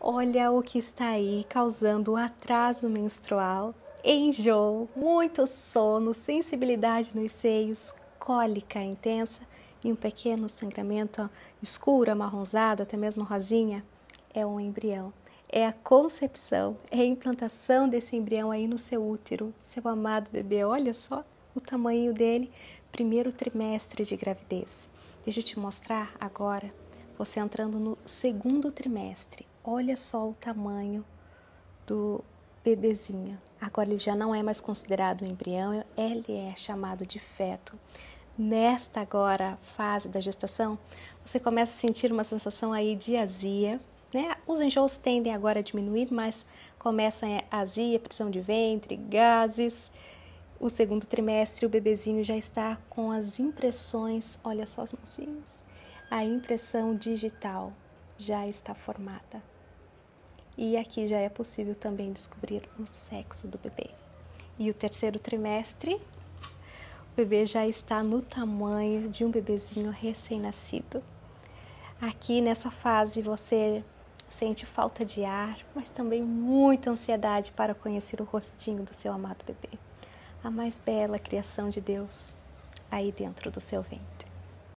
Olha o que está aí causando atraso menstrual, enjoo, muito sono, sensibilidade nos seios, cólica intensa e um pequeno sangramento escuro, amarronzado, até mesmo rosinha. É um embrião, é a concepção, é a implantação desse embrião aí no seu útero, seu amado bebê. Olha só o tamanho dele, primeiro trimestre de gravidez. Deixa eu te mostrar agora, você entrando no segundo trimestre. Olha só o tamanho do bebezinho. Agora ele já não é mais considerado um embrião, ele é chamado de feto. Nesta agora fase da gestação, você começa a sentir uma sensação aí de azia, né? Os enjoos tendem agora a diminuir, mas começa a azia, pressão de ventre, gases. O segundo trimestre, o bebezinho já está com as impressões, olha só as mãozinhas, a impressão digital já está formada. E aqui já é possível também descobrir o sexo do bebê. E o terceiro trimestre, o bebê já está no tamanho de um bebezinho recém-nascido. Aqui nessa fase você sente falta de ar, mas também muita ansiedade para conhecer o rostinho do seu amado bebê. A mais bela criação de Deus aí dentro do seu ventre.